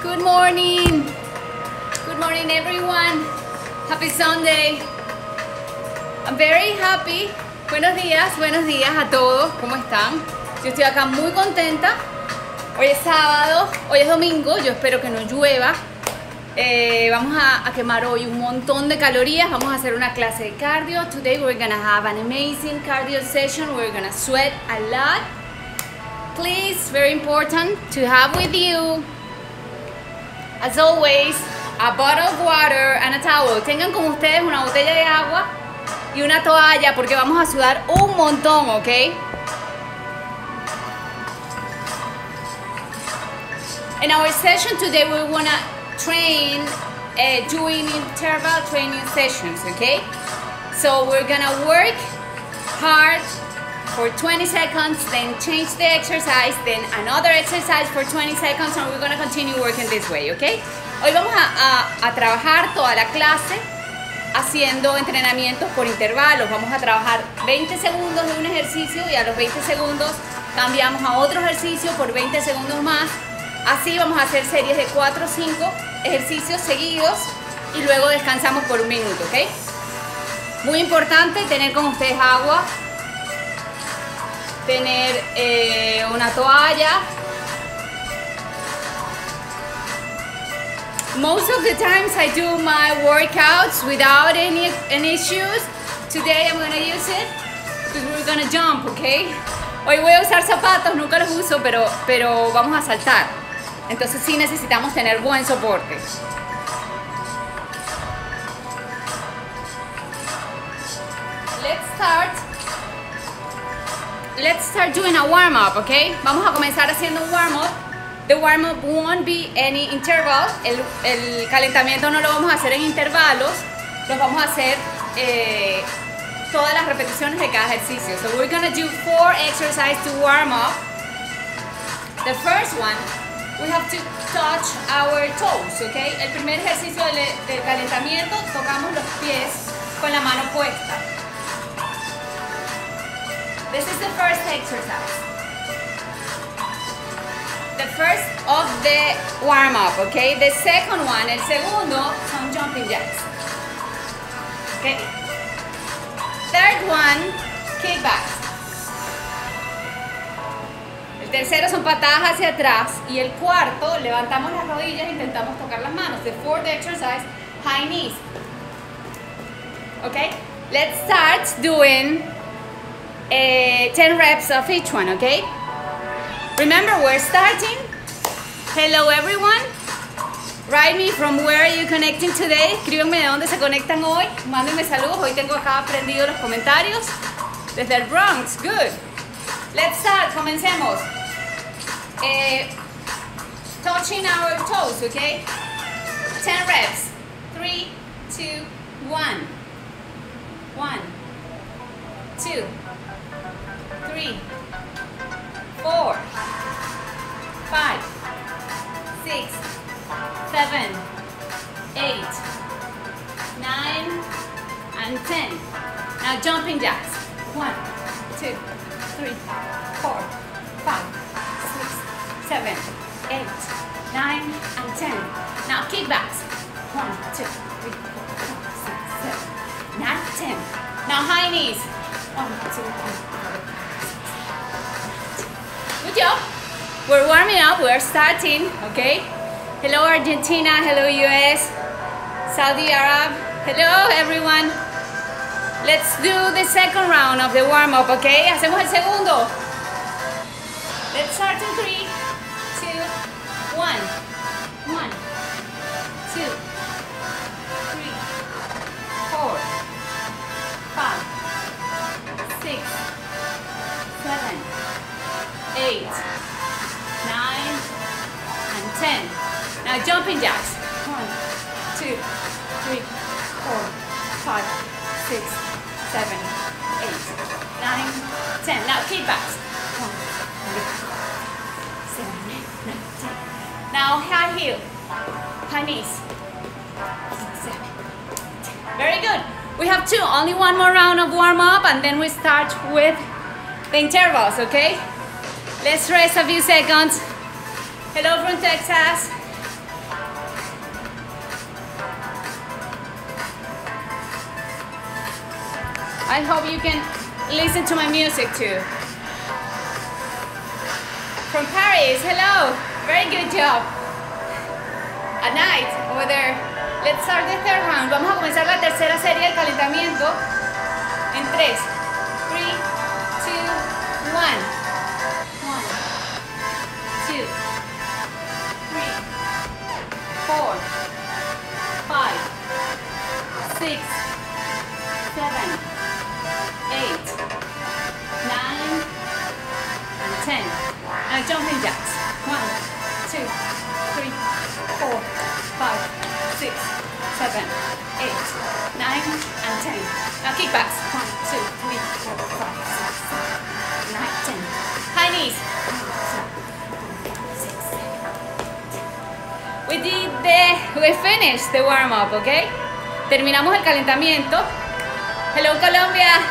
Good morning. Good morning, everyone. Happy Sunday. I'm very happy. Buenos días a todos. ¿Cómo están? Yo estoy acá muy contenta. Hoy es sábado, hoy es domingo. Yo espero que no llueva. Vamos a quemar hoy un montón de calorías. Vamos a hacer una clase de cardio. Today we're gonna have an amazing cardio session. We're gonna sweat a lot. Please, very important to have with you, as always, a bottle of water and a towel. Tengan con ustedes una botella de agua y una toalla porque vamos a sudar un montón, ¿ok? In our session today we wanna train doing interval training sessions, okay? So we're gonna work hard for 20 seconds, then change the exercise, then another exercise for 20 seconds, and we're gonna continue working this way, okay? Hoy vamos a trabajar toda la clase haciendo entrenamientos por intervalos. Vamos a trabajar 20 segundos de un ejercicio y a los 20 segundos cambiamos a otro ejercicio por 20 segundos más. Así vamos a hacer series de 4 o 5 ejercicios seguidos y luego descansamos por un minuto, ¿ok? Muy importante tener con ustedes agua, tener una toalla. Most of the times I do my workouts without any shoes. Today I'm gonna use it because we're gonna jump, ¿ok? Hoy voy a usar zapatos, nunca los uso, pero vamos a saltar. Entonces sí necesitamos tener buen soporte. Let's start doing a warm up, ¿ok? Vamos a comenzar haciendo un warm up. The warm up won't be any interval. El calentamiento no lo vamos a hacer en intervalos. Los vamos a hacer todas las repeticiones de cada ejercicio. So we're gonna do 4 exercises to warm up. The first one, we have to touch our toes, okay? El primer ejercicio del calentamiento, tocamos los pies con la mano puesta. This is the first exercise. The first of the warm-up, okay? The second one, el segundo, son jumping jacks. Okay? Third one, kickbacks. El tercero son patadas hacia atrás y el cuarto levantamos las rodillas e intentamos tocar las manos. The fourth exercise, high knees. Okay, let's start doing 10 reps of each one, okay? Remember, we're starting. Hello everyone. Write me from where are you connecting today. Escríbanme de dónde se conectan hoy. Mándenme saludos. Hoy tengo acá aprendido los comentarios. Desde el Bronx, good. Let's start, comencemos. Touching our toes, okay? 10 reps. 3, 2, 1. 1, 2, 3, 4, 5, 6, 7, 8, 9, and 10. Now jumping jacks. 1, 2, 3, 4, 5, 6, 7, 8, 9, and 10. Now kickbacks. 1, 2, 3, 4, 5, 6, 7, 8, 9, 10. Now high knees. 1, 2, 3, 4, 5, 6. Good job. We're warming up. We're starting. Okay. Hello Argentina. Hello US. Saudi Arab. Hello everyone. Let's do the second round of the warm-up, okay? Hacemos el segundo. Let's start in 3, 2, 1. 1, 2, 3, 4, 5, 6, 7, 8, 9, and 10. Now jumping jacks. 1, 2, 3, 4, 5, 6, 7, 8, 9, 10. Now kickbacks. 1, 2, 3, 4, 5, 6, 7, 8, 9, 10. Now high heel, high knees. 7, 8, 9. Very good. We have 2. Only one more round of warm up, and then we start with the intervals. Okay? Let's rest a few seconds. Hello from Texas. I hope you can listen to my music too. From Paris, hello, very good job. At night, over there. Let's start the third round. Vamos a comenzar la tercera serie del calentamiento en 3, 3, 2, 1. Jumping jacks. 1, 2, 3, 4, 5, 6, 7, 8, 9, and 10. Now kickbacks. 1, 2, 3, 4, 5, 6, 7, 8, 9, 10. High knees. 1, 2, 3, 4, 5, 6, 7. We finished the warm up, okay? Terminamos el calentamiento. Hello, Colombia.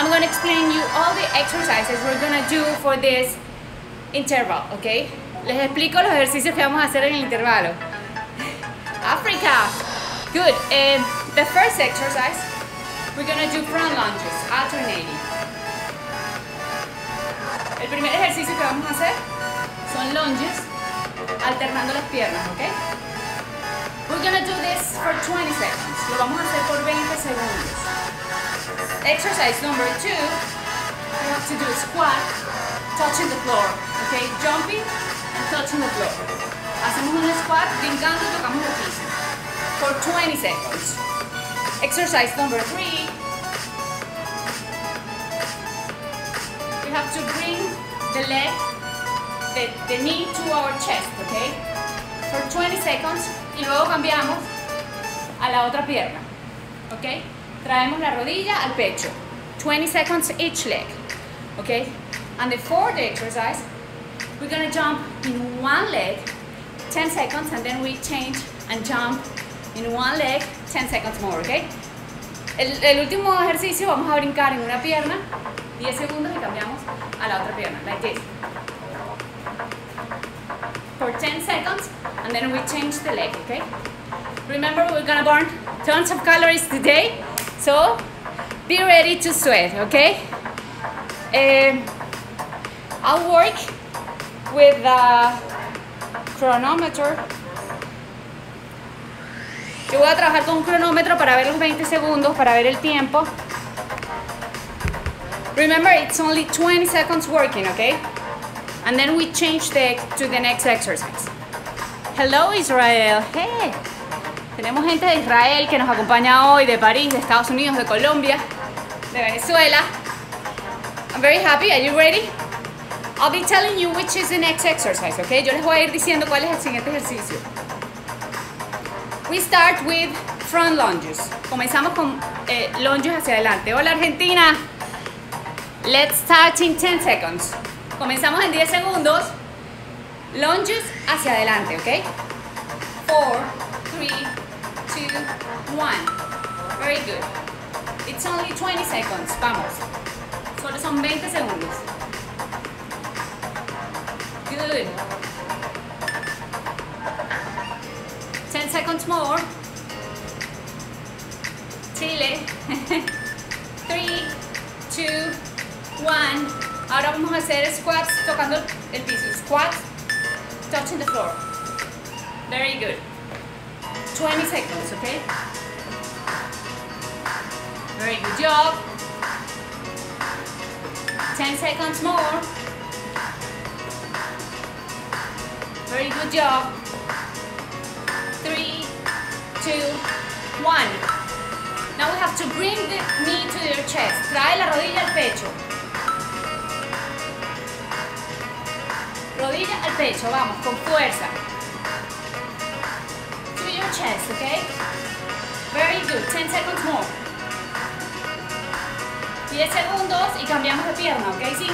I'm going to explain you all the exercises we're going to do for this interval, okay? Les explico los ejercicios que vamos a hacer en el intervalo. Africa! Good. And the first exercise, we're going to do front lunges, alternating. El primer ejercicio que vamos a hacer son lunges, alternando las piernas, okay? We're going to do this for 20 seconds. Lo vamos a hacer por 20 segundos. Exercise number 2, you have to do a squat, touching the floor, okay? Jumping and touching the floor. Hacemos un squat, brincando y tocamos el piso. For 20 seconds. Exercise number 3, you have to bring the leg, the knee to our chest, okay? For 20 seconds, y luego cambiamos a la otra pierna, okay? Traemos la rodilla al pecho. 20 seconds each leg. Okay? And the fourth exercise, we're going to jump in one leg, 10 seconds, and then we change and jump in one leg, 10 seconds more. Okay? El último ejercicio, vamos a brincar en una pierna, 10 segundos y cambiamos a la otra pierna. Like this. For 10 seconds, and then we change the leg. Okay? Remember, we're going to burn tons of calories today. So, be ready to sweat, okay? I'll work with the chronometer. Yo voy a trabajar con un cronómetro para ver los 20 segundos, para ver el tiempo. Remember, it's only 20 seconds working, okay? And then we change to the next exercise. Hello, Israel. Hey. Tenemos gente de Israel que nos acompaña hoy, de París, de Estados Unidos, de Colombia, de Venezuela. I'm very happy. Are you ready? I'll be telling you which is the next exercise, okay? Yo les voy a ir diciendo cuál es el siguiente ejercicio. We start with front lunges. Comenzamos con lunges hacia adelante. Hola, Argentina. Let's start in 10 seconds. Comenzamos en 10 segundos. Lunges hacia adelante, okay? 4, 3, 2, 1. Very good. It's only 20 seconds. Vamos. Solo son 20 segundos. Good. 10 seconds more. Chile. 3, 2, 1. Ahora vamos a hacer squats tocando el piso. Squats, touching the floor. Very good. 20 seconds, okay? Very good job. 10 seconds more. Very good job. 3, 2, 1. Now we have to bring the knee to your chest. Trae la rodilla al pecho. Rodilla al pecho, vamos, con fuerza. Chest, okay? Very good. 10 seconds more. 10 segundos y cambiamos de pierna, okay? 5,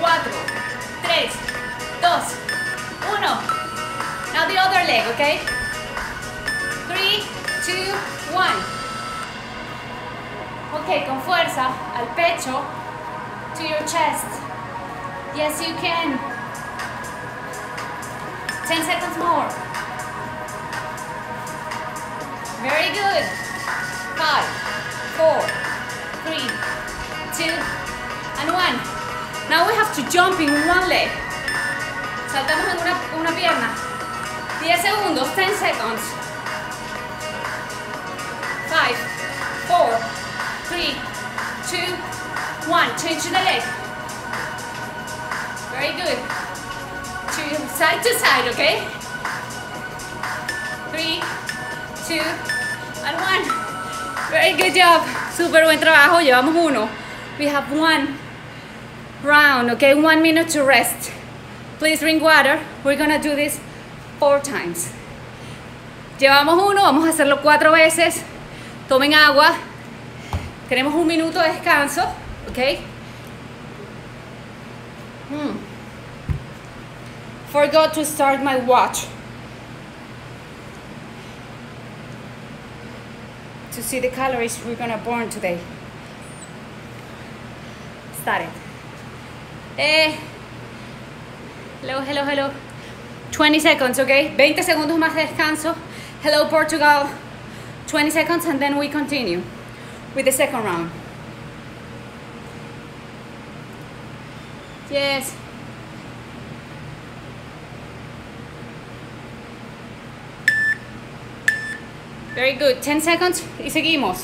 4, 3, 2, 1. Now the other leg, okay? 3, 2, 1. Okay, con fuerza al pecho, to your chest. Yes, you can. 10 seconds more. Very good. 5, 4, 3, 2, and 1. Now we have to jump in one leg. Saltamos en una pierna. 10 segundos, 10 seconds. 5, 4, 3, 2, 1. Change the leg. Very good. Side to side, okay? 3, 2, and 1. Very good job. Super buen trabajo. Llevamos uno. We have one round, okay? 1 minute to rest. Please drink water. We're gonna do this 4 times. Llevamos uno. Vamos a hacerlo 4 veces. Tomen agua. Tenemos 1 minuto de descanso, okay? Forgot to start my watch. To see the calories we're gonna burn today. Started. Hello, hello, hello. 20 seconds, okay? 20 segundos más de descanso. Hello, Portugal. 20 seconds and then we continue with the second round. Yes. Very good. 10 seconds y seguimos.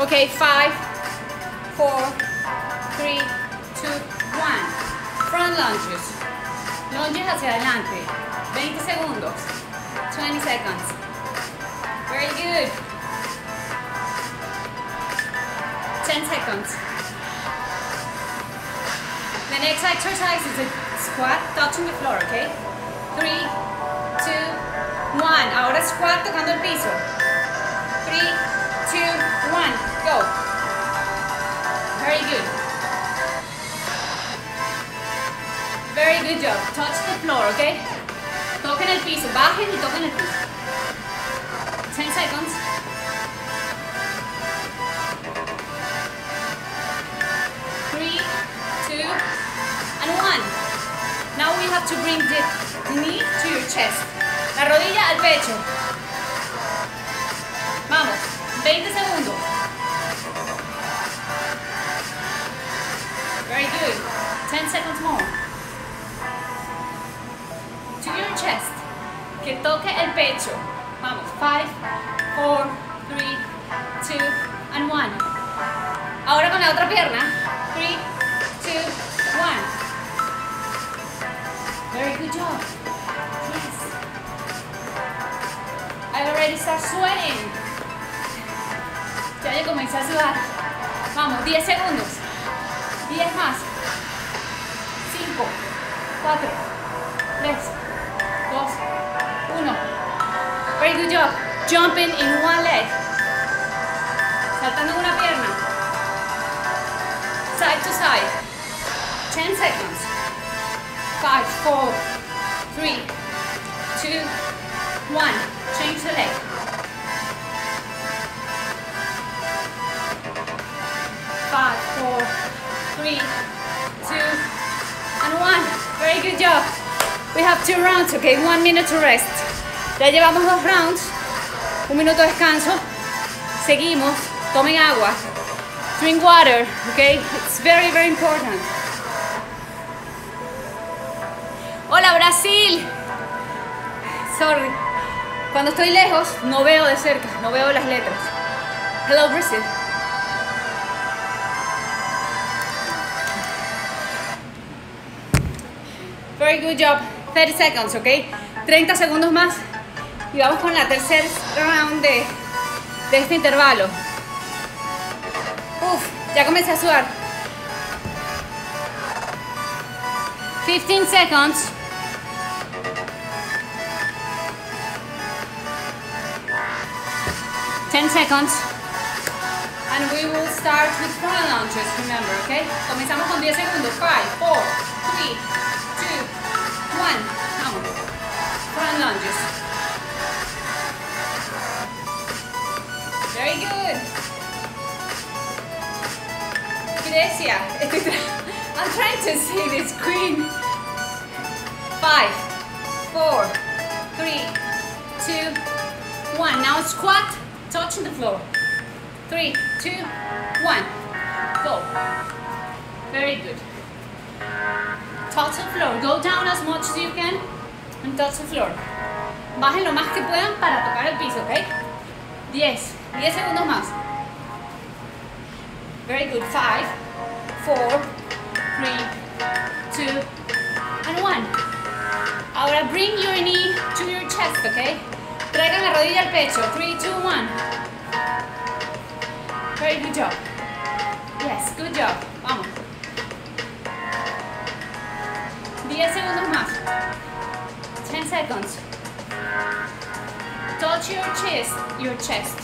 Okay, 5, 4, 3, 2, 1. Front lunges. Lunges hacia adelante. 20 segundos. 20 seconds. Very good. 10 seconds. The next exercise is a squat touching the floor, okay? 3, 2, 1. Ahora squat tocando el piso. 3, 2, 1. Go. Very good. Very good job. Touch the floor, okay? Toquen el piso. Bajen y toquen el piso. 10 seconds. Three, two, and 1. Now we have to bring the knee to your chest. La rodilla al pecho. Vamos, 20 segundos. Very good. 10 seconds more. To your chest. Que toque el pecho. Vamos, 5, 4, 3, 2, and 1. Ahora con la otra pierna. 3, 2, 1. Very good job. Yes. I already start sweating. Ya comencé a sudar. Vamos, 10 segundos. 10 más. 5, 4, 3, 2, 1. Very good job. Jumping in one leg. Saltando una pierna. Side to side. 10 seconds. 5, 4, 3, 2, 1. Change the leg. Five, 4, 3, 2, and 1. Very good job. We have 2 rounds, okay? 1 minute to rest. Ya llevamos 2 rounds, 1 minuto de descanso, seguimos, tomen agua, drink water, okay? It's very, very important. Hola Brasil, sorry, cuando estoy lejos no veo de cerca, no veo las letras. Hello Brazil. Very good job, 30 seconds, okay? 30 segundos más. Y vamos con la tercera round de este intervalo. Uf, ya comencé a sudar. 15 seconds. Ten seconds. And we will start with front lunges, remember, okay? Comenzamos con 10 segundos. 5, 4, 3, 2, 1. Vamos. Front lunges. Very good. to see the screen. 5, 4, 3, 2, 1. Now squat, touching the floor. 3, 2, 1. Go. Very good. Touch the floor. Go down as much as you can and touch the floor. Bajen lo más que puedan para tocar el piso, ¿ok? 10 segundos más. Very good. 5, 4, 3, 2, and 1. Ahora bring your knee to your chest, ¿ok? Traigan la rodilla al pecho. 3, 2, 1. Very good job. Yes, good job. Vamos. 10 segundos más. 10 seconds. Touch your chest,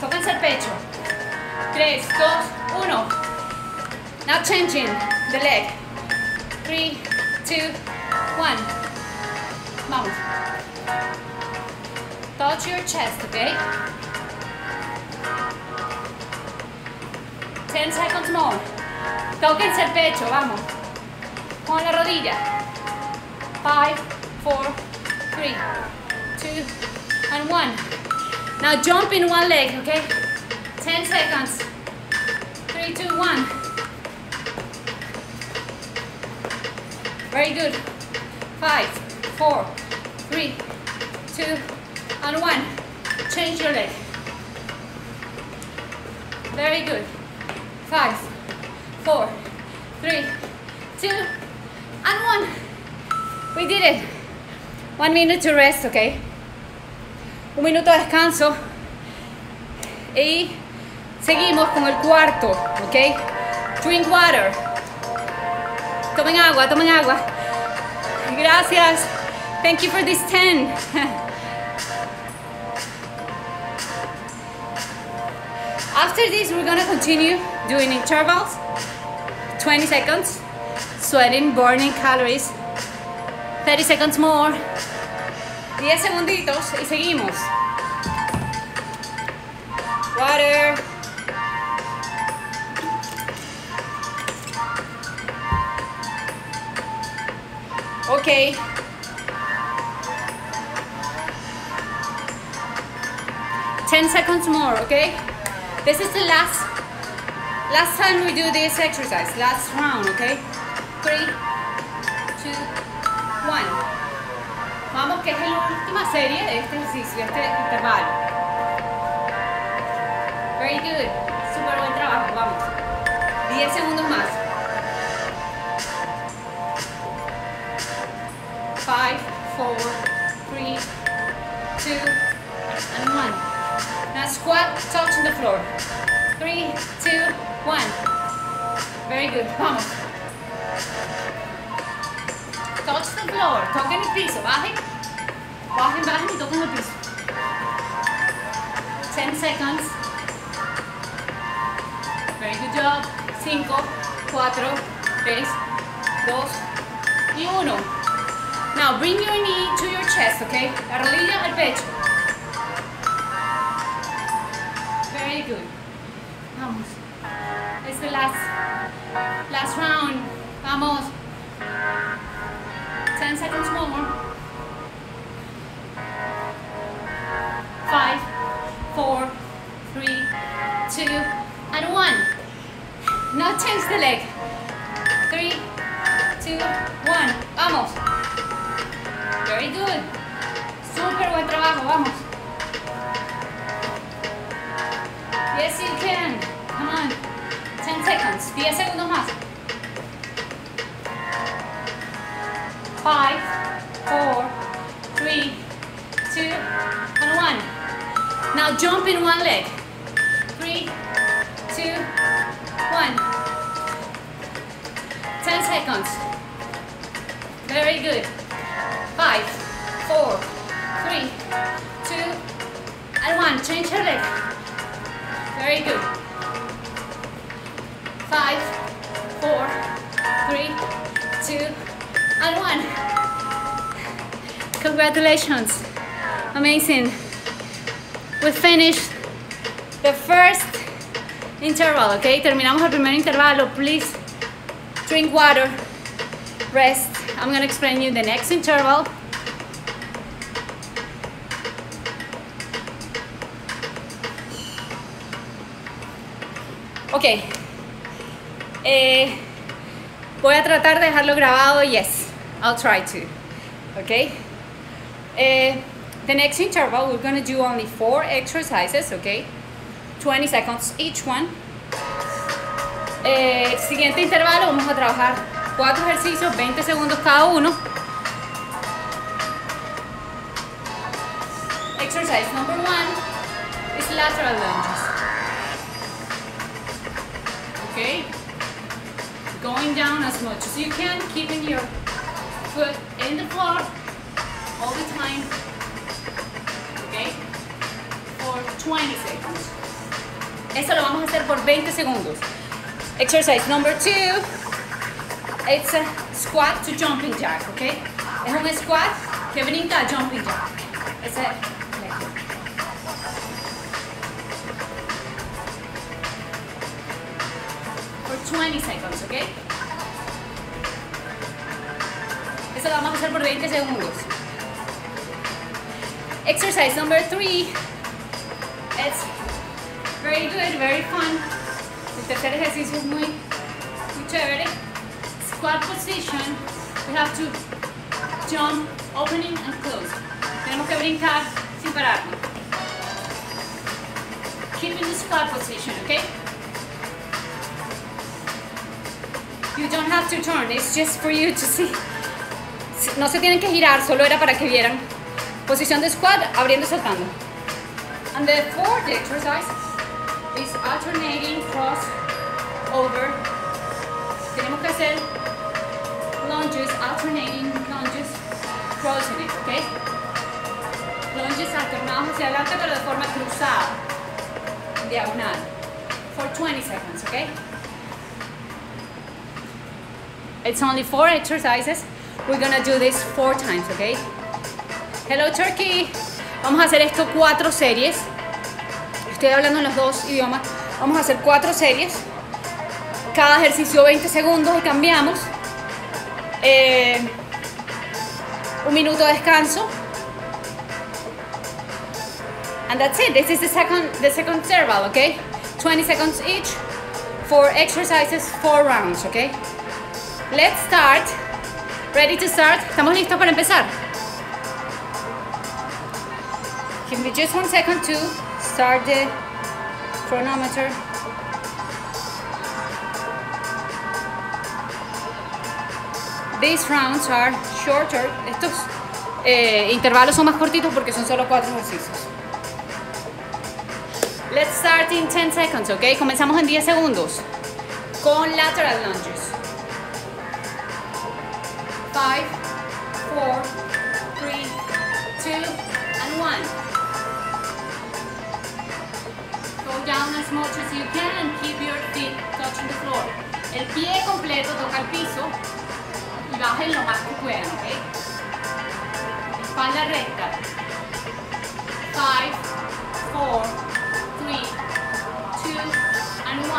Tóquense el pecho. 3, 2, 1. Now changing the leg. 3, 2, 1. Vamos. Touch your chest, okay? 10 seconds more. Tóquense el pecho, vamos. Con la rodilla. 5, 4, 3, 2, and 1. Now jump in one leg, okay? 10 seconds. 3, 2, 1. Very good. 5, 4, 3, 2, and 1. Change your leg. Very good. 5, 4, 3, 2, and 1. We did it. 1 minute to rest, okay? 1 minuto de descanso y seguimos con el cuarto, ¿ok? Drink water. Tomen agua, tomen agua. Gracias. Thank you for this 10. After this, we're gonna continue doing intervals. 20 seconds, sweating, burning calories. 30 seconds more. 10 segunditos y seguimos. Water. Ok. Ten seconds more, ok? This is the last time we do this exercise, last round, ok? 3, 2, 1. Vamos, que es la última serie de este ejercicio, este intervalo. Very good. Súper buen trabajo, vamos. 10 segundos más. 5, 4, 3, 2, and 1. Now squat, touching the floor. 3, 2, 1. Very good, vamos. Touch the floor, toquen el piso, bajen. Bajen, bajen y toquen el piso. 10 seconds. Very good job. 5, 4, 3, 2, y 1. Now bring your knee to your chest, okay? La rodilla al pecho. Very good. Vamos. It's the last round. Vamos. 10 seconds more. 5, 4, 3, 2, and 1. Now change the leg. 3, 2, 1. Vamos. Very good. Super buen trabajo. Vamos. Yes, you can. Come on. 10 seconds. 10 segundos más. 5, 4, 3, 2, and 1. Now jump in one leg. 3, 2, 1. 10 seconds. Very good. 5, 4, 3, 2, and 1. Change your leg. Very good. 5, 4, 3, 2, and 1. Congratulations. Amazing. We finished the first interval, ok? Terminamos el primer intervalo. Please drink water, rest. I'm gonna explain you the next interval. Ok, voy a tratar de dejarlo grabado. Yes, I'll try to. Ok, the next interval we're gonna do only 4 exercises, ok, 20 seconds each one. Siguiente intervalo vamos a trabajar 4 ejercicios, 20 segundos cada uno. Exercise number 1 is lateral lunges. Okay, going down as much as you can, keeping your foot in the floor all the time, okay, for 20 seconds. Eso lo vamos a hacer por 20 segundos. Exercise number 2, it's a squat to jumping jack, okay? Es un squat que brinca a jumping jack. Es for 20 seconds, ¿ok? Eso lo vamos a hacer por 20 segundos. Exercise number 3. It's very good, very fun. El tercer ejercicio es muy chévere. Squat position. We have to jump, opening and closing. Tenemos que brincar sin pararnos. Keep in the squat position, ¿ok? You don't have to turn, it's just for you to see. No se tienen que girar, solo era para que vieran. Posición de squat, abriendo y saltando. And the fourth exercise is alternating cross over. Tenemos que hacer lunges, alternating lunges, crossing it, ¿ok? Lunges alternados hacia adelante pero de forma cruzada, diagonal, for 20 seconds, ¿ok? It's only 4 exercises. We're gonna do this 4 times, okay? Hello Turkey. Vamos a hacer esto 4 series. Estoy hablando en los 2 idiomas. Vamos a hacer 4 series. Cada ejercicio 20 segundos y cambiamos. 1 minuto de descanso. And that's it. This is the second interval, okay? 20 seconds each. 4 exercises, 4 rounds, okay? Let's start. Ready to start? ¿Estamos listos para empezar? Give me just 1 second to start the chronometer. These rounds are shorter. Estos intervalos son más cortitos porque son solo 4 ejercicios. Let's start in 10 seconds, ¿ok? Comenzamos en 10 segundos con lateral lunges. 5, 4, 3, 2, and 1. Go down as much as you can and keep your feet touching the floor. El pie completo toca el piso y bajen lo más que puedan, ¿ok? Espalda recta. 5, 4, 3, 2, and 1.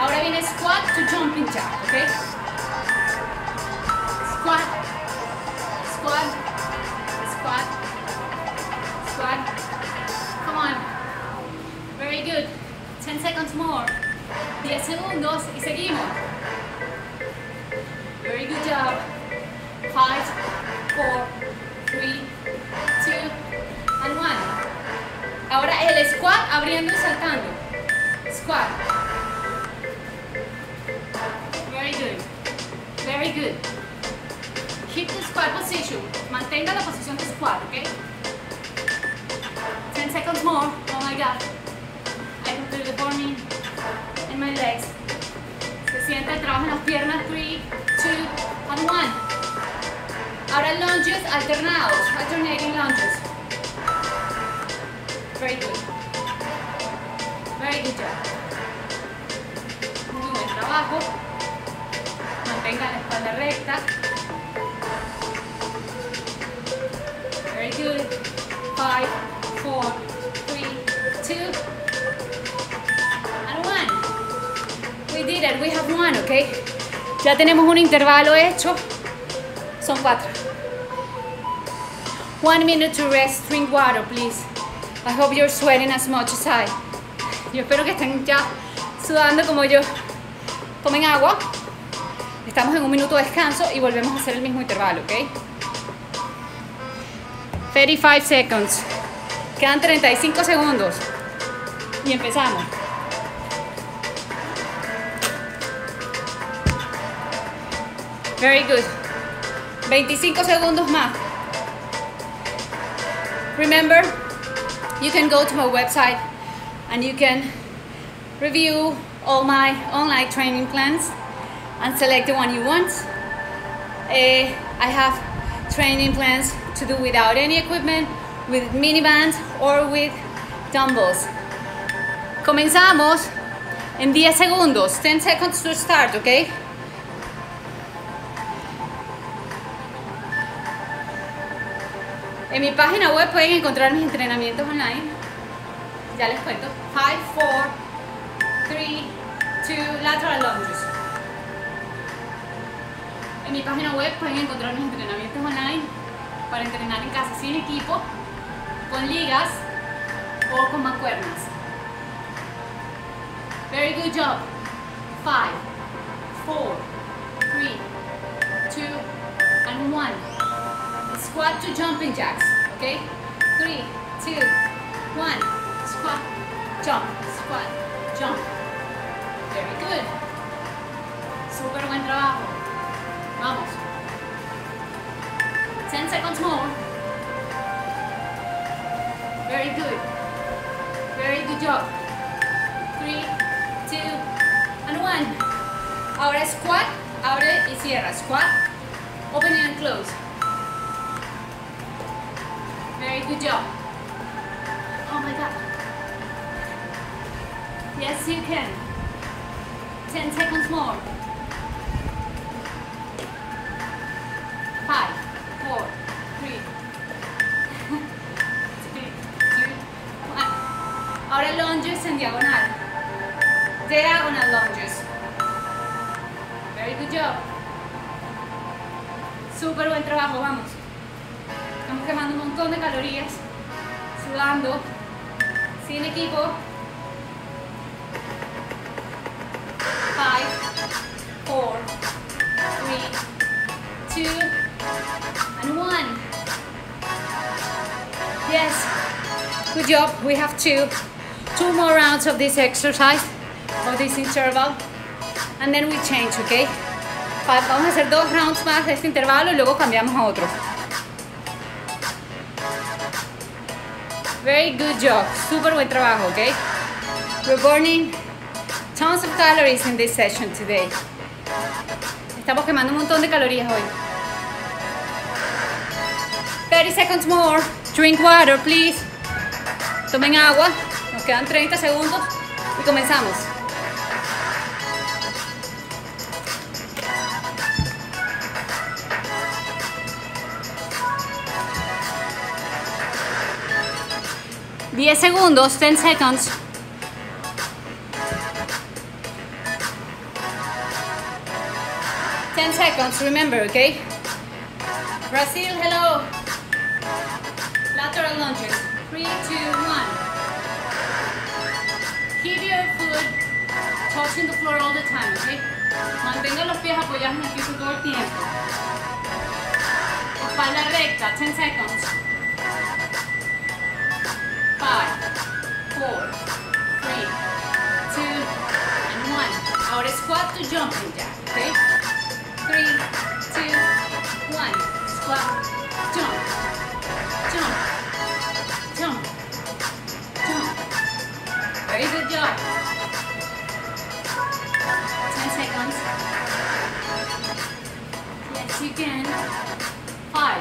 Ahora viene squat to jumping jack, ¿ok? Squat, squat, squat, squat. Come on. Very good. 10 seconds more. 10 segundos y seguimos. Very good job. 5, 4, 3, 2, and 1. Ahora el squat abriendo y saltando. Squat. Very good. Very good. Keep the squat position. Mantenga la posición de squat, ¿ok? 10 seconds more. Oh my God. I can feel the burning in my legs. Se sienta el trabajo en las piernas. 3, 2, and 1. Ahora lunges alternados. Alternating lunges. Very good. Very good job. Muy buen trabajo. Mantenga la espalda recta. Good. 5, 4, 3, 2, and 1. We did it. We have won, okay? Ya tenemos un intervalo hecho. Son 4. 1 minute to rest. Drink water, please. I hope you're sweating as much as I. Yo espero que estén ya sudando como yo. Tomen agua. Estamos en 1 minuto de descanso y volvemos a hacer el mismo intervalo, ¿ok? 35 seconds. Quedan 35 segundos. Y empezamos. Very good. 25 segundos más. Remember, you can go to my website and you can review all my online training plans and select the one you want. I have training plans to do without any equipment, with minibands or with dumbbells. Comenzamos en 10 segundos, 10 seconds to start, okay? En mi página web pueden encontrar mis entrenamientos online. Ya les cuento. 5, 4, 3, 2, lateral lunges. En mi página web pueden encontrar mis entrenamientos online para entrenar en casa sin equipo, con ligas o con mancuernas. Very good job. 5, 4, 3, 2, and 1. Squat to jumping jacks. Okay? 3, 2, 1. Squat, jump, squat, jump. Very good. Súper buen trabajo. Vamos. 10 seconds more. Very good. Very good job. 3, 2, and 1. Ahora squat, abre y cierra. Squat, open and close. Very good job. Oh my God. Yes, you can. 10 seconds more. 5, 4, 3. 2, 1. Ahora lunges en diagonal. Diagonal lunges. Very good job. Súper buen trabajo, vamos. Estamos quemando un montón de calorías, sudando, sin equipo. 5, 4, 3, 2, and 1. Yes, good job. We have two more rounds of this exercise, of this interval, and then we change, okay? Vamos a hacer 2 rounds más de este intervalo y luego cambiamos a otro. Very good job. Super buen trabajo, okay? We're burning tons of calories in this session today. Estamos quemando un montón de calorías hoy. 30 seconds more. Drink water, please. Tomen agua. Nos quedan 30 segundos y comenzamos. Segundos, 10 seconds. Remember, okay? Brazil, hello. Lateral lunges. 3, 2, 1. Keep your foot touching the floor all the time, okay? Mantenga los pies apoyados en el piso todo el tiempo. Espalda recta, 10 seconds. 5, 4, 3, 2, and 1. Ahora squat to jumping jack, okay? 3, 2, 1. Squat, jump, jump, jump, jump. Very good job. 10 seconds. Yes, you can. 5,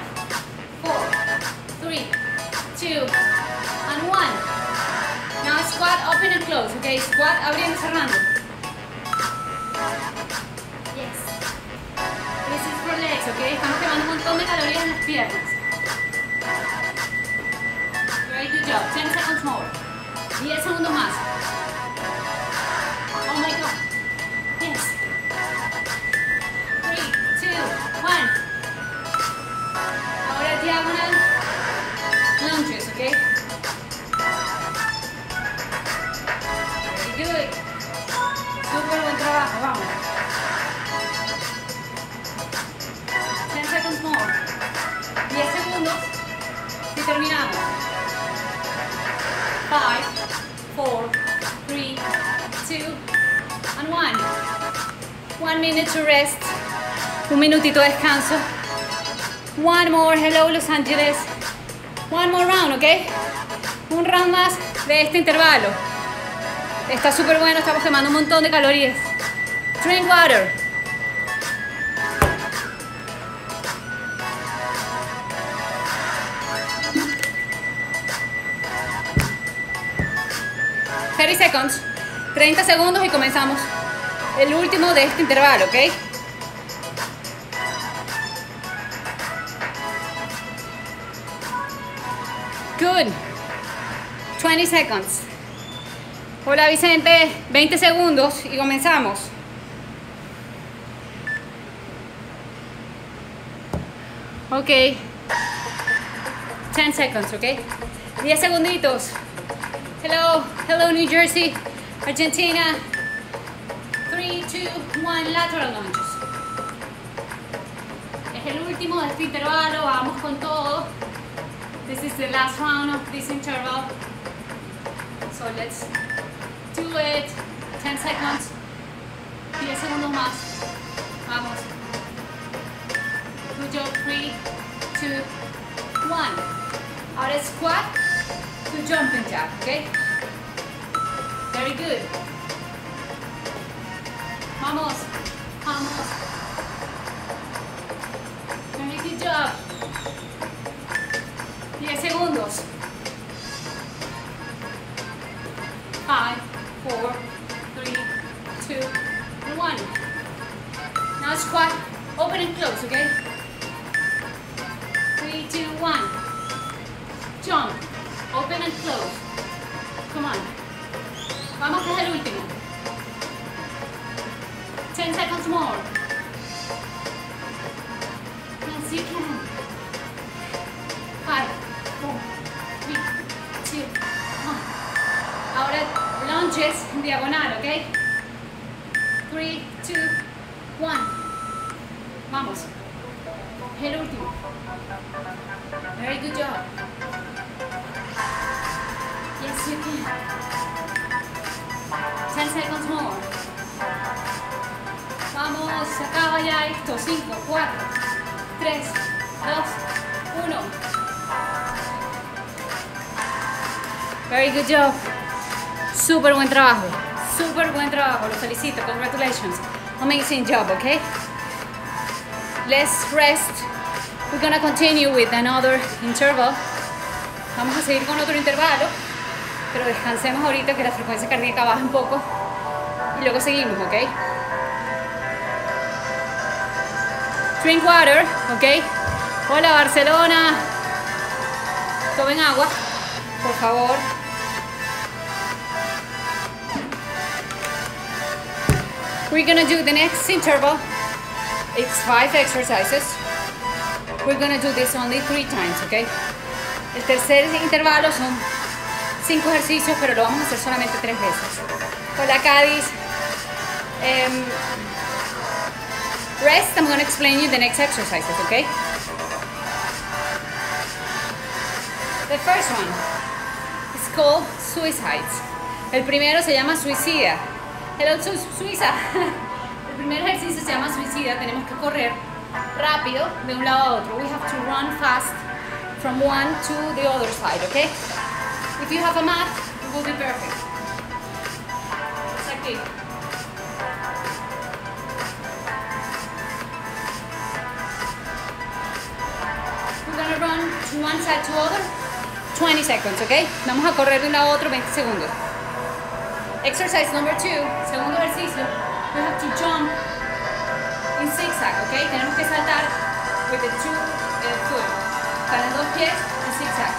4, 3, 2, and 1. Now squat, open and close, okay? Squat, abriendo y cerrando. Yes. This is for legs, okay? Estamos quemando un montón de calorías en las piernas. Very good job. 10 seconds more. 10 segundos más. Oh my God. Yes. que terminamos. 5, 4, 3, 2, and 1. 1 minute to rest. Un minutito de descanso. One more. Hello, Los Ángeles. One more round, ¿ok? Un round más de este intervalo. Está súper bueno, estamos quemando un montón de calorías. Drink water. Seconds, 30 segundos y comenzamos el último de este intervalo, ¿ok? Good. 20 seconds. Hola Vicente, 20 segundos y comenzamos. Ok. 10 seconds, ¿ok? 10 segunditos. Hello, hello New Jersey, Argentina. 3, 2, 1, lateral lunges. Es el último de este intervalo, vamos con todo. This is the last round of this interval. So let's do it. 10 seconds. 10 segundos más. Vamos. Good job. 3, 2, 1. Ahora squat. To jump and jab, okay? Very good. Vamos, vamos. Very good job. 10 segundos. 5, 4, 3, 2, and 1. Now squat, open and close, okay? 3, 2, 1. Jump. Open and close. Come on. Vamos, que es el último. 10 seconds more. Yes, you can. 5, 4, 3, 2, 1. Ahora lunges en diagonal, ¿ok? 3, 2, 1. Vamos. El último. Very good job. Yes, you can. 10 seconds more. Vamos, se acaba ya esto. 5, 4, 3, 2, 1. Very good job. Súper buen trabajo. Súper buen trabajo. Lo felicito. Congratulations. Amazing job, okay? Let's rest. We're going to continue with another interval. Vamos a seguir con otro intervalo. Pero descansemos ahorita que la frecuencia cardíaca baja un poco y luego seguimos, ¿ok? Drink water, ¿ok? Hola Barcelona, tomen agua, por favor. We're gonna do the next interval. It's 5 exercises. We're gonna do this only 3 times, ¿ok? El tercer intervalo son 5 ejercicios, pero lo vamos a hacer solamente 3 veces. Hola Cádiz. Rest, I'm going to explain you the next exercises, okay? The first one is called suicides. El primero se llama suicida. Hello, Suiza. El primer ejercicio se llama suicida. Tenemos que correr rápido de un lado a otro. We have to run fast from one to the other side, okay? If you have a mat, it will be perfect. It's aquí. We're gonna run from one side to other, 20 seconds, okay? Vamos a correr de un lado a otro 20 segundos. Exercise number 2, segundo ejercicio, we have to jump in zigzag, okay? Tenemos que saltar with the 2 foot, con los 2 pies en zigzag.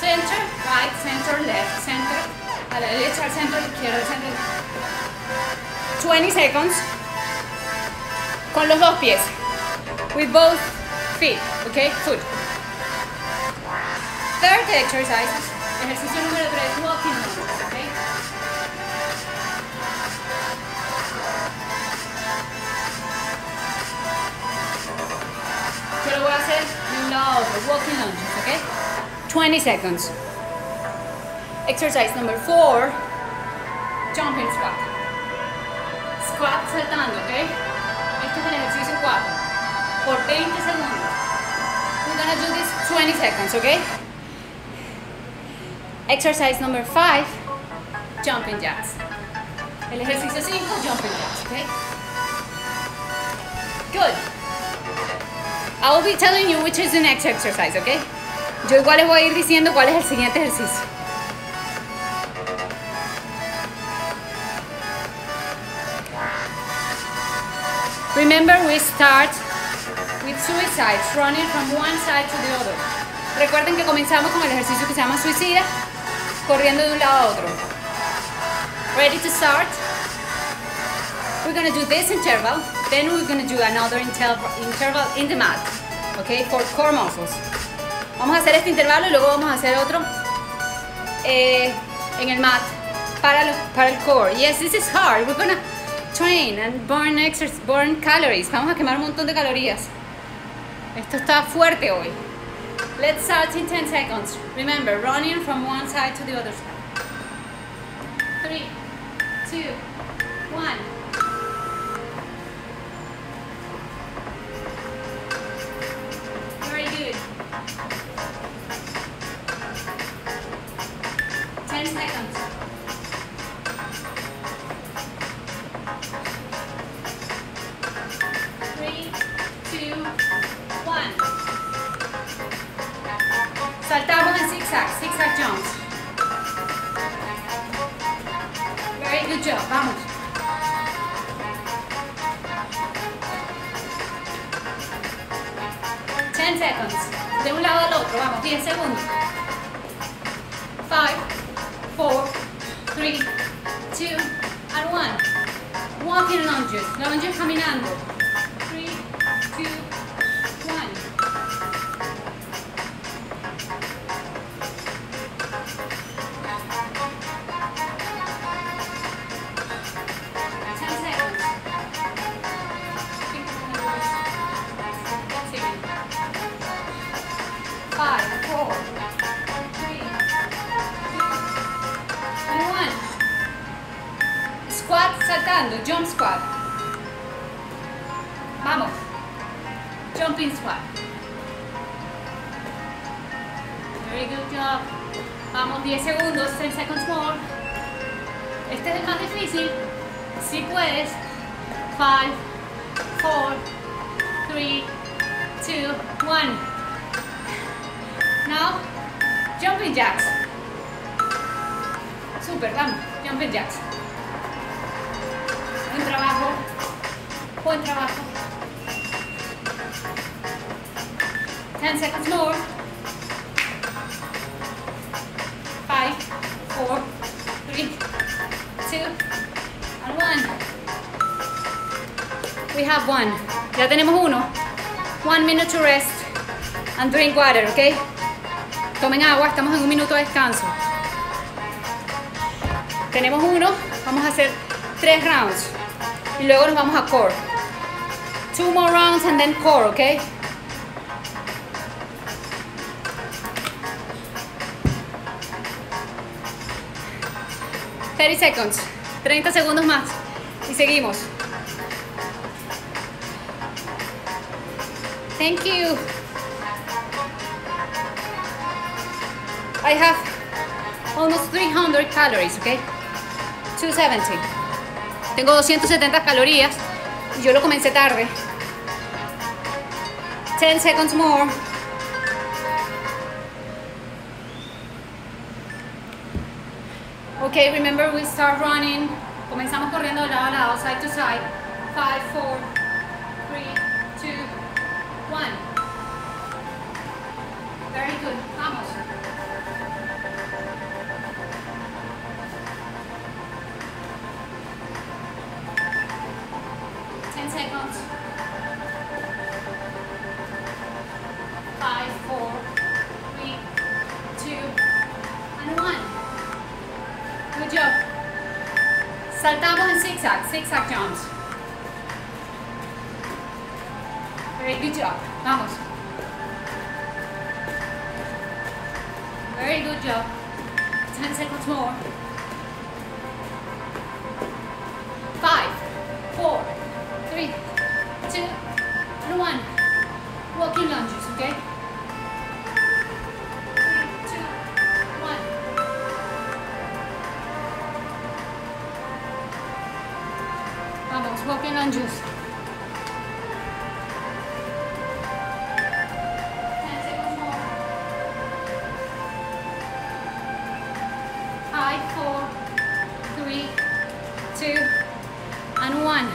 Center, right, center, left, center. A la derecha, al centro, a la izquierda, al centro. 20 seconds. Con los 2 pies. With both feet, okay? Foot. Third exercise. Ejercicio número 3, walking lunges, okay? Yo lo voy a hacer de un lado out or walking lunges, okay? 20 seconds. Exercise number 4, jumping squat. Squat saltando, okay? Este es el ejercicio 4, por 20 segundos. We're gonna do this 20 seconds, okay? Exercise number 5, jumping jacks. El ejercicio 5, jumping jacks, okay? Good. I will be telling you which is the next exercise, okay? Yo igual les voy a ir diciendo cuál es el siguiente ejercicio. Remember, we start with suicides, running from one side to the other. Recuerden que comenzamos con el ejercicio que se llama suicida, corriendo de un lado a otro. Ready to start? We're going to do this interval, then we're going to do another interval in the mat, okay, for core muscles. Vamos a hacer este intervalo y luego vamos a hacer otro en el mat para el core. Yes, this is hard. We're going to train and burn calories. Vamos a quemar un montón de calorías. Esto está fuerte hoy. Let's start in 10 seconds. Remember, running from one side to the other side. 3, 2, 1. Very good. 10 seconds. Saltamos en zigzag jumps. Very good job, vamos. Ten seconds, de un lado al otro, vamos, 10 segundos. 5, 4, 3, 2, and 1. Walking lunges, lunges caminando. 3, 2, 1. Jump squat. Vamos. Jumping squat. Very good job. Vamos, 10 segundos, 10 seconds more. Este es el más difícil. Si puedes. 5, 4, 3, 2, 1. Now, jumping jacks. Super, vamos. Jumping jacks. Buen trabajo. 10 seconds more. 5, 4, 3, 2, and 1. We have one. Ya tenemos uno. 1 minute to rest and drink water, okay? Tomen agua, estamos en 1 minuto de descanso. Tenemos uno, vamos a hacer 3 rounds. Y luego nos vamos a core. 2 more rounds and then core, okay? Seconds. 30 segundos más. Y seguimos. Thank you. I have almost 300 calories, okay? 270. Tengo 270 calorías y yo lo comencé tarde. 10 seconds more. Okay, remember we start running. Comenzamos corriendo de lado a lado, side to side. 5, 4, 3, 2, 1. Very good, vamos. 10 seconds. 5, 4, 3, 2, and 1. Good job. Saltamos en zigzag jumps. Very good job. Vamos. Very good job. 10 seconds more. 5, 4, 3, 2, and 1. Walking lunges, okay? 3, 2, 1. Vamos, walking lunges. 10 seconds more. 5, 4, 3, 2, and 1.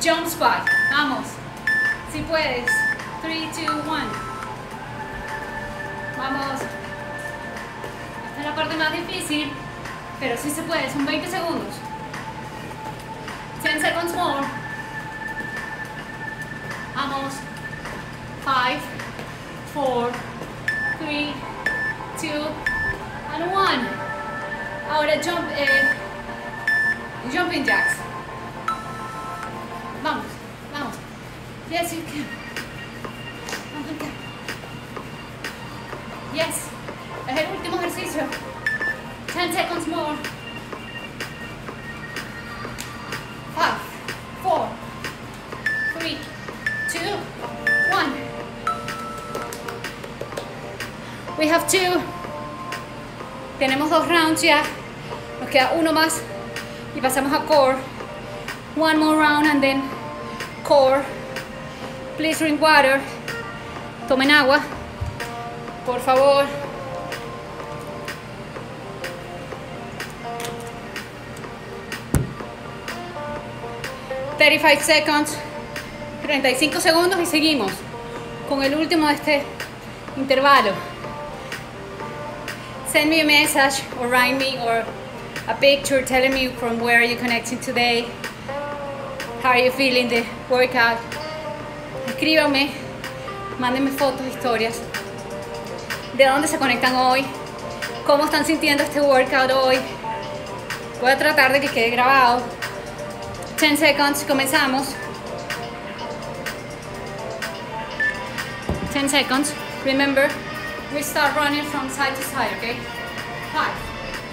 Jump spike. Vamos. Si puedes. 3, 2, 1. Vamos. Esta es la parte más difícil, pero sí se puede. Son 20 segundos. 10 seconds more. Vamos. 5, 4, 3, 2, and 1. Ahora jumping jacks. Vamos, vamos. Yes, you can. Yes. Es el último ejercicio. 10 seconds more. 5, 4, 3, 2, 1. We have 2. Tenemos 2 rounds ya. Nos queda uno más y pasamos a core. 1 more round and then core. Please drink water. Tomen agua, por favor. Seconds. 35 segundos y seguimos con el último de este intervalo. Send me a message or write me or a picture telling me from where you're connecting today. How are you feeling the workout? Escríbanme, mándenme fotos, historias de dónde se conectan hoy, cómo están sintiendo este workout hoy. Voy a tratar de que quede grabado. 10 seconds, comenzamos. 10 seconds, remember, we start running from side to side, okay? 5,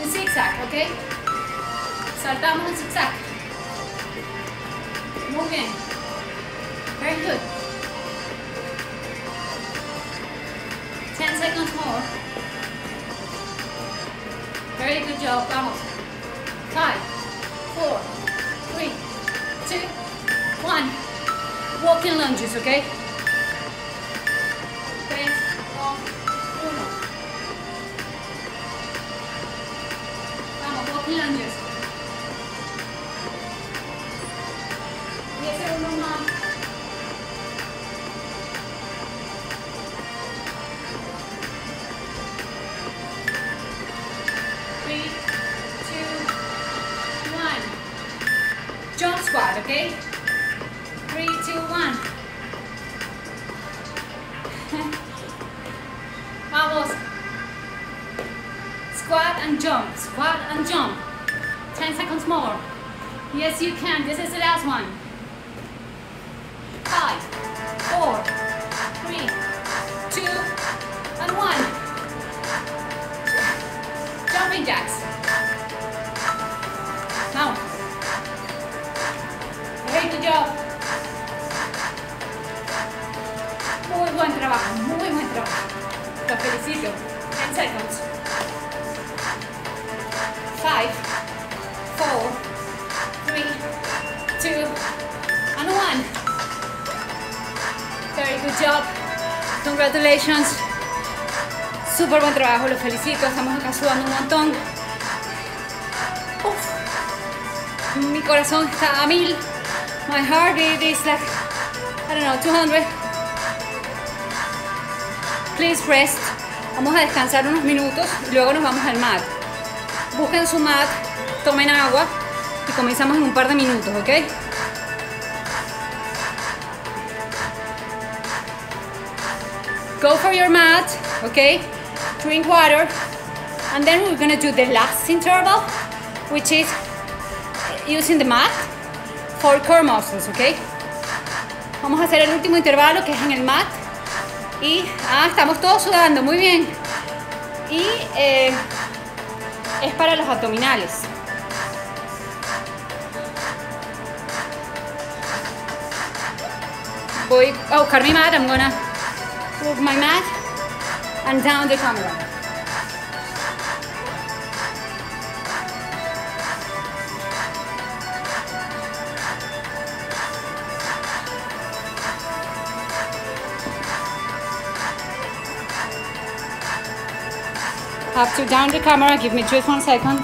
En zigzag, ok. Saltamos en zigzag. Muy bien. Very good. 10 seconds more. Very good job. Vamos. 5, 4, 3, 2, 1. Walking lunges, ok. Lunges. 10 segundos más. Three, two, one. Jump squat, okay? 3, 2, 1. Vamos. Squat and jump, squat and jump. 10 seconds more. Yes, you can. This is the last one. 5, 4, 3, 2, and 1. Jumping jacks. Now. Very good job. Muy buen trabajo, muy buen trabajo. Lo felicito. 10 seconds. 5, 4, 3, 2, and 1. Very good job. Congratulations. Súper buen trabajo, los felicito. Estamos acá sudando un montón. Uf. Mi corazón está a 1000. My heartbeat is like, I don't know, 200. Please rest. Vamos a descansar unos minutos y luego nos vamos al mat. busquen su mat, tomen agua y comenzamos en un par de minutos, ¿ok? Go for your mat, okay? Drink water, and then we're gonna do the last interval, which is using the mat for core muscles, okay? Vamos a hacer el último intervalo que es en el mat y estamos todos sudando, muy bien. Y es para los abdominales. Voy a buscar mi mat, I'm gonna move my mat and down the camera. Up to down the camera, give me just 1 second.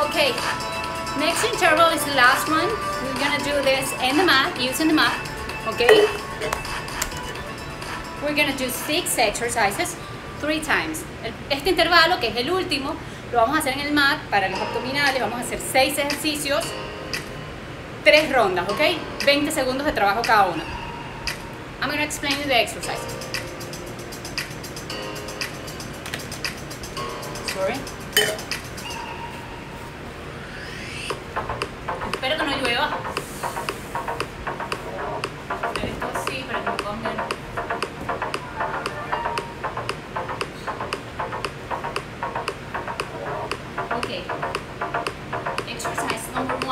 Okay, next interval is the last one. We're gonna do this in the mat, using the mat, okay? We're gonna do 6 exercises 3 times. Este intervalo, que es el último, lo vamos a hacer en el mat para los abdominales. Vamos a hacer 6 ejercicios, 3 rondas, okay? 20 segundos de trabajo cada uno. I'm gonna explain you the exercise. Sorry. Espero que no llueva. Esto sí, para que me puedan ver. Okay. Exercise number 1.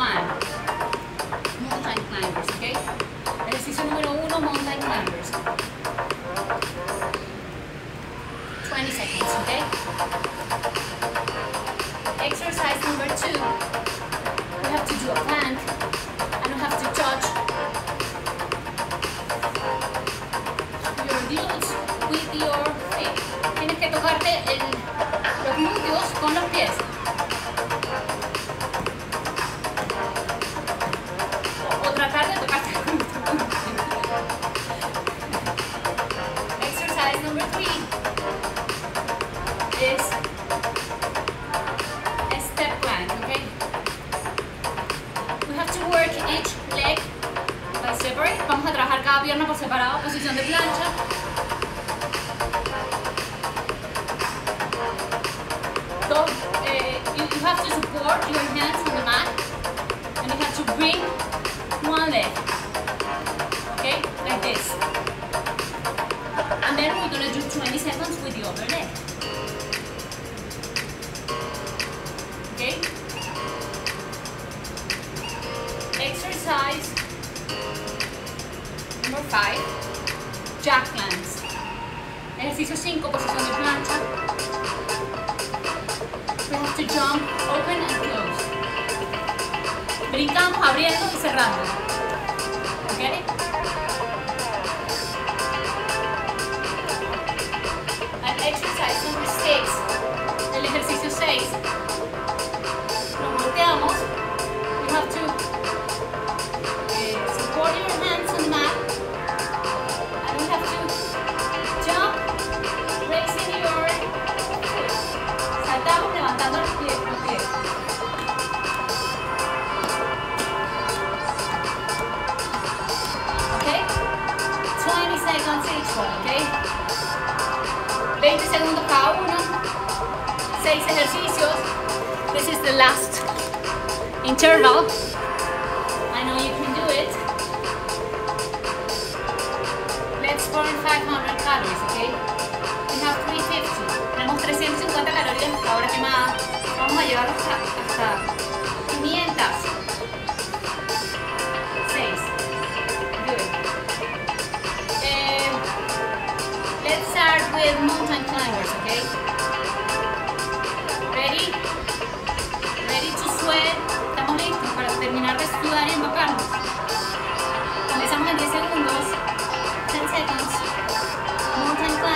Mountain climbers, okay? Ejercicio número 1, mountain climbers. 20 seconds, okay? Exercise number 2. You have to do a plank and you have to touch your glutes with your feet. Tienes que tocarte los glúteos con los pies. O tratar de tocarte con los pies. Exercise number 3 is separate. Vamos a trabajar cada pierna por separado, posición de plancha. So, you have to support your hands on the mat and you have to bring one leg, okay, like this. And then we're going to do 20 seconds with the other leg. Okay? Exercise number 5, jack planks. Ejercicio 5, posición de plancha. We have to jump, open and close. Brincamos abriendo y cerrando. Okay? And exercise number 6, el ejercicio 6. Lo volteamos. You have to support your hands on the mat. Okay. 20 segundos cada uno, 6 ejercicios. This is the last interval. I know you can do it. Let's burn 500 calories, okay? We have 350. Tenemos 350 calorías hasta ahora quemadas. Vamos a llevarlos hasta 500. Start with mountain climbers, okay? Ready? Ready to sweat. Estamos listos para terminar de sudar y empaparnos. Comenzamos en 10 segundos. 10 seconds. Mountain climbers.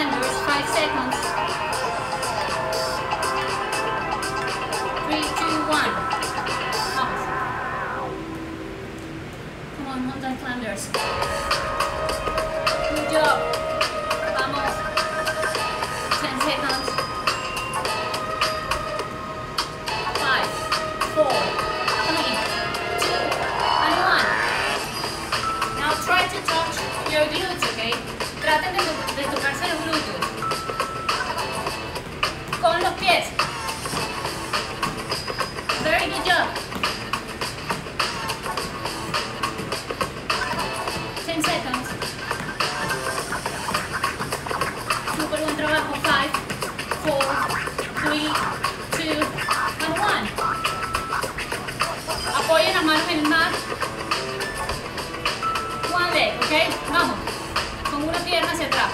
seconds. Súper buen trabajo. 5, 4, 3, 2, and 1. Apoyen las manos en el mat. One leg, ¿ok? Vamos. Con una pierna hacia atrás.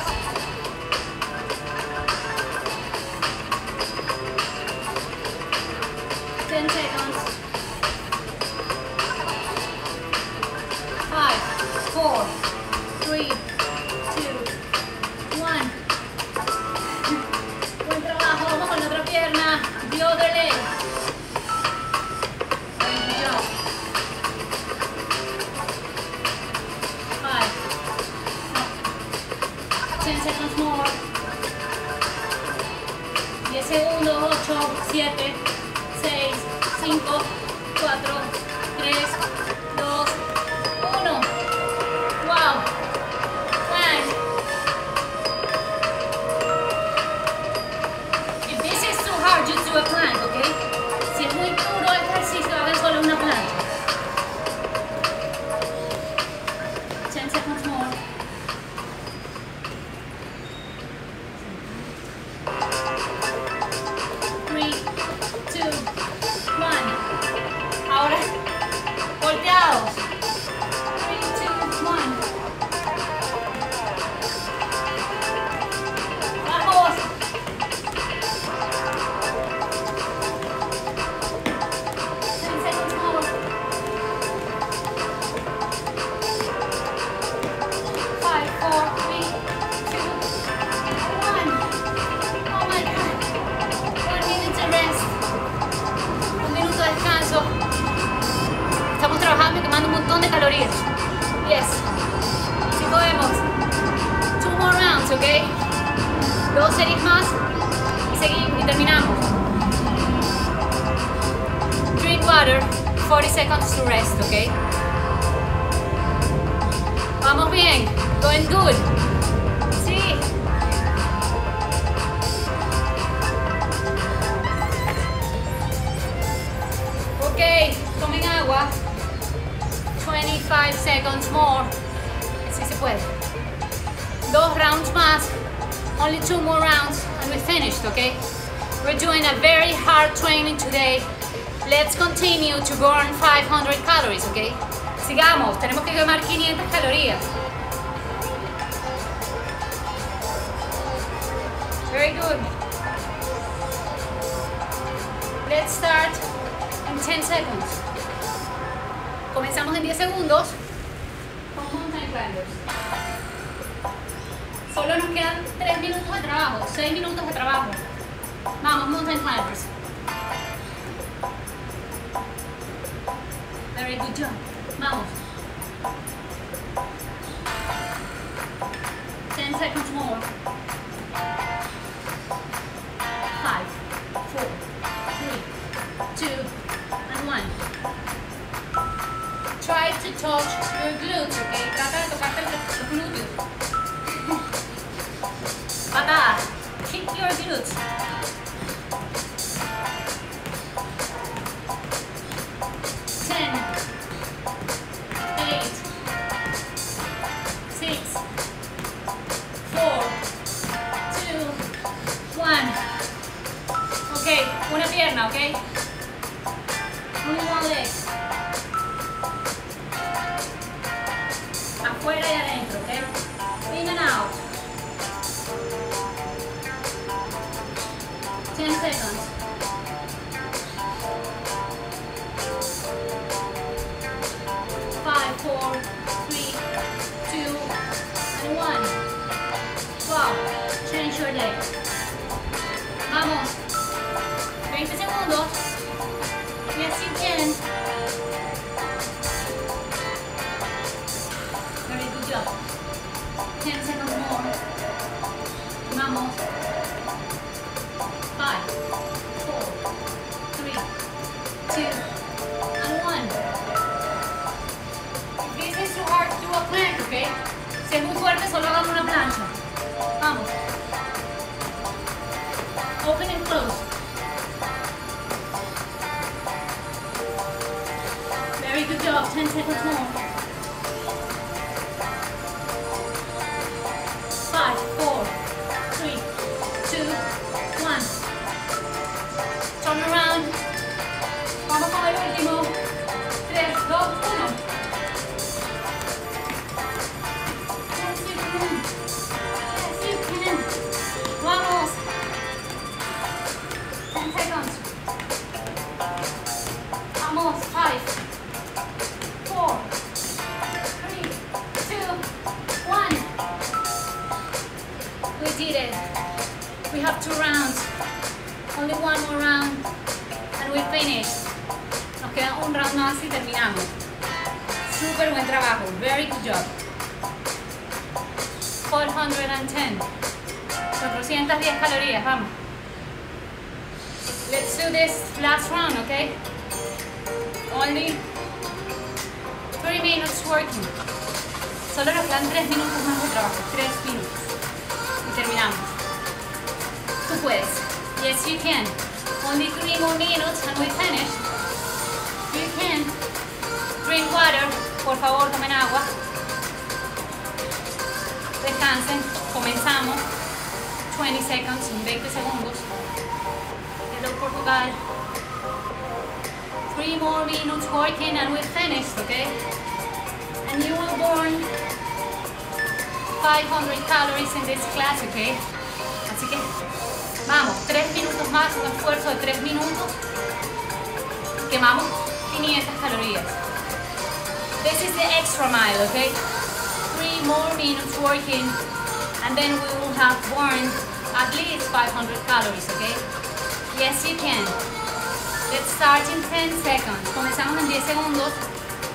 Good job, 10 seconds more. seated. We have 2 rounds. Only 1 more round and we finish. Nos queda 1 round más y terminamos. Súper buen trabajo. Very good job. 410. 410 calorías, vamos. Let's do this last round, okay? Only 3 minutes working. Solo nos quedan 3 minutos más de trabajo. 3 minutos. Y terminamos. Tú puedes. Yes, you can. Only 3 more minutes and we finish. You can. Drink water. Por favor, tomen agua. Descansen. Comenzamos. 20 seconds. 20 segundos. Hello, Portugal. 3 more minutes working and we're finished, okay? And you will burn 500 calories in this class, okay? Así que, vamos, 3 minutos más, un esfuerzo de 3 minutos. Quemamos 500 calorías. This is the extra mile, okay? 3 more minutes working and then we will have burned at least 500 calories, okay? Yes, you can. Let's start in 10 seconds. Comenzamos en 10 segundos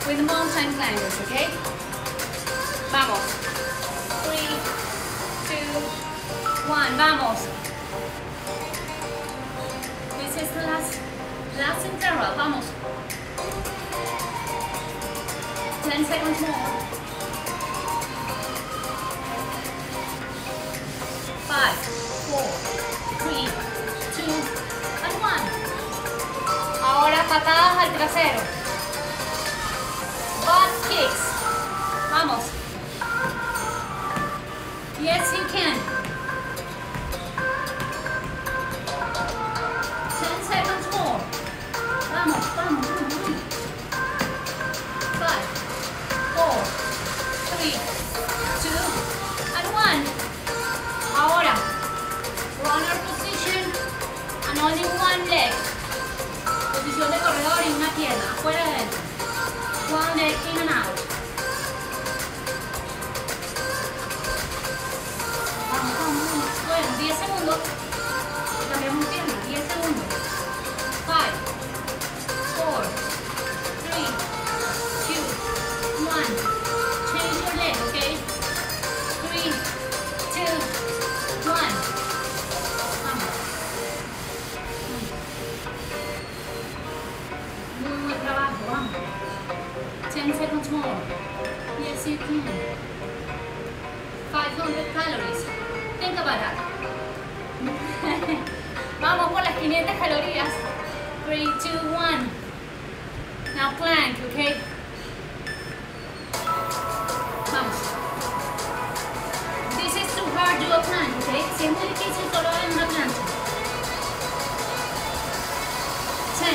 with mountain climbers, ¿ok? Vamos. 3, 2, 1, vamos. This is the last interval, vamos. 10 seconds more. 5, 4, 3, 2, and 1. Ahora patadas al trasero. Butt kicks. Vamos. Yes, you can. 10 seconds more. Vamos, vamos, vamos, vamos. 5, 4, 3, 2, and 1. Ahora, runner position and only 1 leg. Posición de corredor y una pierna, afuera de dentro. 1 leg in and out. Vamos, vamos, vamos. Bueno, 10 segundos. Cambiamos pierna, 10 segundos. 5, 4, 3, 2, 1. Change your leg, okay? 3, 2, 1. Vamos. Muy buen trabajo, vamos. 10 seconds more. Yes, you can. 500 calories. Think about that. Vamos por las 500 calorías. 3, 2, 1. Now plank, okay? Vamos. This is too hard to do a plank, okay? Si es muy difícil, solo en una plancha. 10.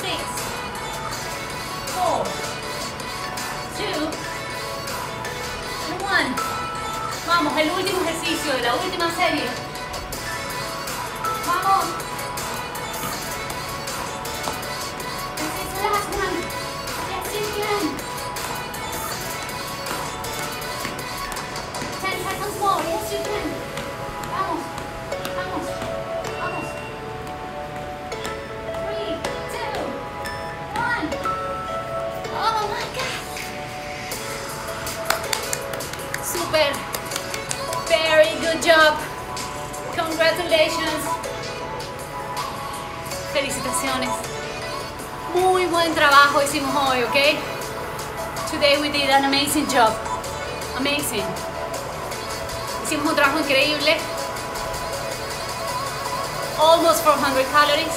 6, 4, 2, and 1. Vamos, el último ejercicio de la última serie. Vamos. This is the last one. Yes, you can. 10 seconds more. Yes, you can. Vamos, vamos, vamos. 3, 2, 1. Oh my God. Super, very good job. Congratulations. Felicitaciones. Muy buen trabajo hicimos hoy, ¿ok? Today we did an amazing job. Amazing. Hicimos un trabajo increíble. Almost 400 calories,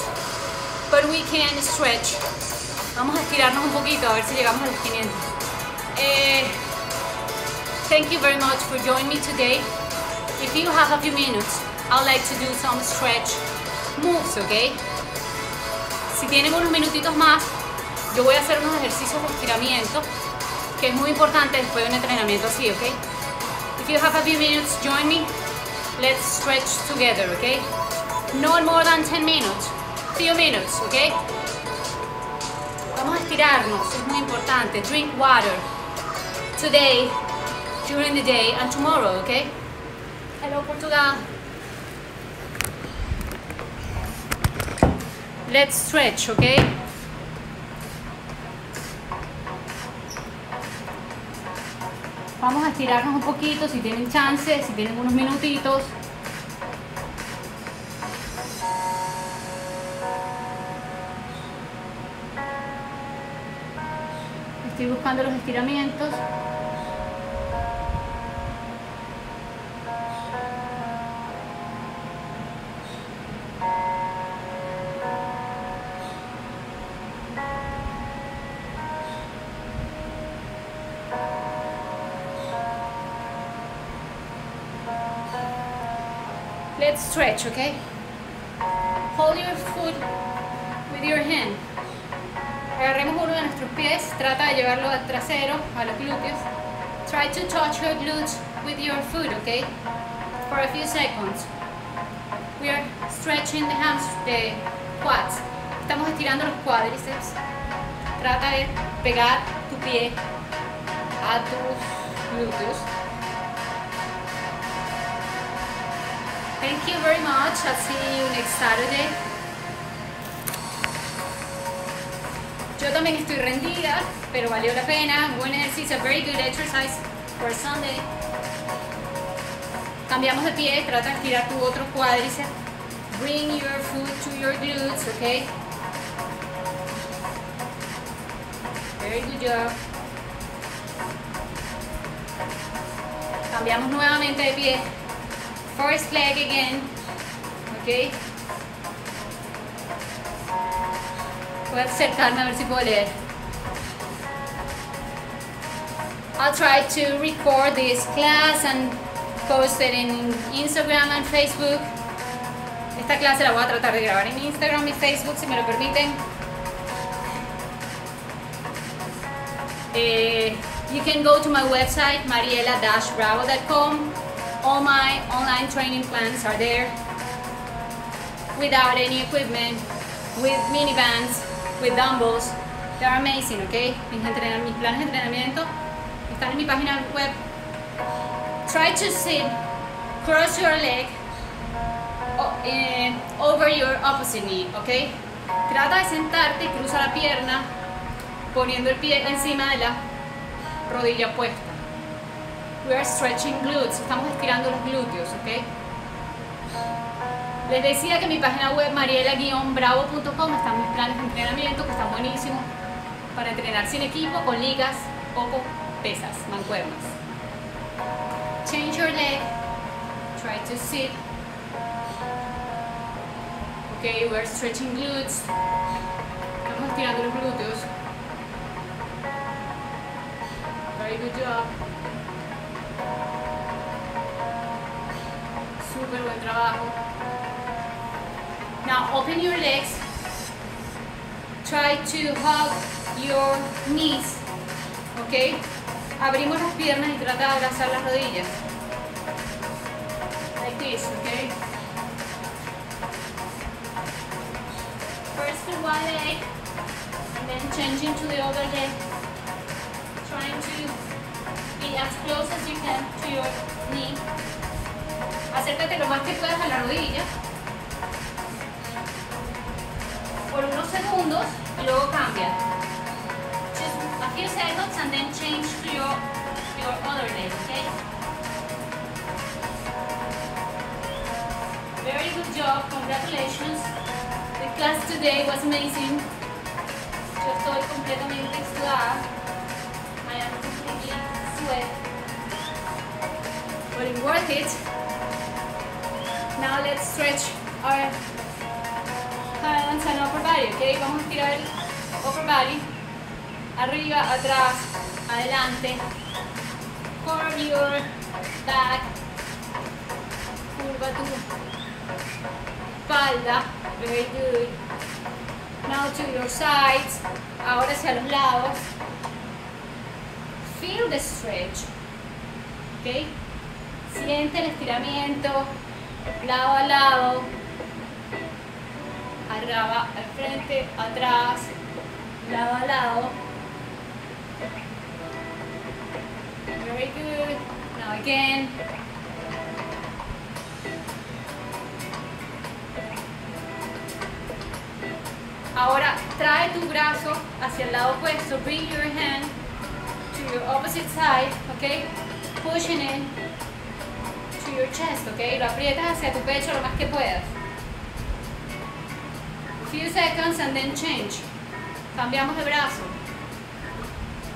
but we can stretch. Vamos a estirarnos un poquito a ver si llegamos a los 500. Thank you very much for joining me today. If you have a few minutes, I'd like to do some stretch moves, okay? Si tienen unos minutitos más, yo voy a hacer unos ejercicios de estiramiento, que es muy importante después de un entrenamiento así, okay? If you have a few minutes, join me. Let's stretch together, okay? Not more than 10 minutes. Few minutes, okay? Vamos a estirarnos, es muy importante. Drink water. Today, during the day and tomorrow, okay? Hello, Portugal. Let's stretch, okay? Vamos a estirarnos un poquito, si tienen chance, si tienen unos minutitos. Estoy buscando los estiramientos. Let's stretch, okay? Hold your foot with your hand. Agarremos uno de nuestros pies, trata de llevarlo al trasero, a los glúteos. Try to touch your glutes with your foot, okay? For a few seconds. We are stretching the quads. Estamos estirando los cuádriceps. Trata de pegar tu pie a tus glúteos. Thank you very much. I'll see you next Saturday. Yo también estoy rendida, pero valió la pena. Buen ejercicio, a very good exercise for Sunday. Cambiamos de pie, trata de estirar tu otro cuádriceps. Bring your foot to your glutes, okay? Very good job. Cambiamos nuevamente de pie. First leg again, okay. Voy a acercarme a ver si puedo leer. I'll try to record this class and post it in Instagram and Facebook. Esta clase la voy a tratar de grabar en Instagram y Facebook si me lo permiten. You can go to my website mariela-bravo.com. All my online training plans are there, without any equipment, with minivans, with dumbbells. They're amazing, okay? Mis planes de entrenamiento están en mi página web. Try to sit, cross your leg over your opposite knee, okay? Trata de sentarte y cruza la pierna, poniendo el pie encima de la rodilla opuesta. We are stretching glutes, estamos estirando los glúteos, ¿ok? Les decía que en mi página web mariela-bravo.com están mis planes de entrenamiento que están buenísimos para entrenar sin equipo, con ligas o con pesas, mancuernas. Change your leg, try to sit. Ok, we are stretching glutes, estamos estirando los glúteos. Very good job. Súper buen trabajo. Now open your legs. Try to hug your knees. Okay? Abrimos las piernas y trata de abrazar las rodillas. Like this, okay? First to one leg, and then changing to the other leg. Trying to be as close as you can to your knee. Acércate lo más que puedas a la rodilla por unos segundos y luego cambia. Just a few seconds and then change to your other leg, okay? Very good job, congratulations. The class today was amazing. Yo estoy completamente exudada. I am completely sweat. But it worth it. Now let's stretch our hands and upper body, okay? Vamos a estirar el upper body. Arriba, atrás, adelante. Curve your back. Curva tu espalda. Very good. Now to your sides. Ahora hacia los lados. Feel the stretch, okay? Siente el estiramiento. Lado a lado, arriba, al frente, atrás, lado a lado. Very good. Now again. Ahora trae tu brazo hacia el lado opuesto. Bring your hand to your opposite side, okay? Pushing in to your chest, okay? Lo aprietas hacia tu pecho lo más que puedas. A few seconds and then change. Cambiamos de brazo.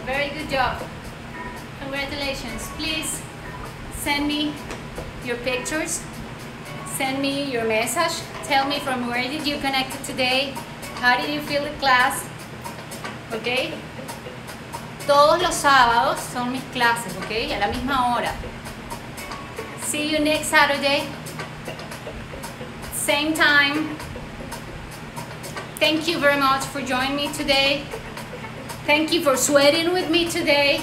Very good job. Congratulations. Please send me your pictures. Send me your message. Tell me from where did you connect today. How did you feel the class? Okay. Todos los sábados son mis clases, okay? A la misma hora. See you next Saturday. Same time. Thank you very much for joining me today. Thank you for sweating with me today.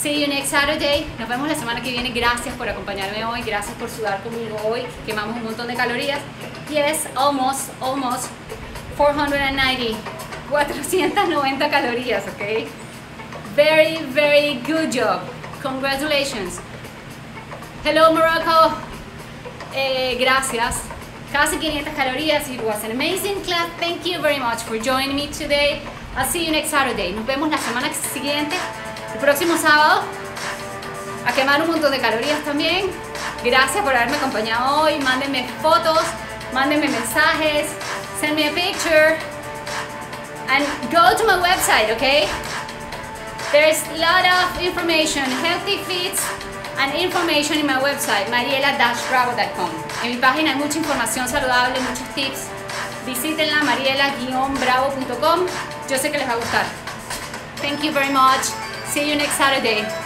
See you next Saturday. Nos vemos la semana que viene. Gracias por acompañarme hoy. Gracias por sudar conmigo hoy. Quemamos un montón de calorías. Yes, almost 490 calorías, okay? Very, very good job. Congratulations. Hello, Morocco. Gracias. Casi 500 calorías. It was an amazing class. Thank you very much for joining me today. I'll see you next Saturday. Nos vemos la semana siguiente, el próximo sábado, a quemar un montón de calorías también. Gracias por haberme acompañado hoy. Mándenme fotos, mándenme mensajes. Send me a picture and go to my website, okay? There's a lot of information, healthy fits and information in my website, mariela-bravo.com. En mi página hay mucha información saludable, muchos tips. Visítenla, mariela-bravo.com. Yo sé que les va a gustar. Thank you very much. See you next Saturday.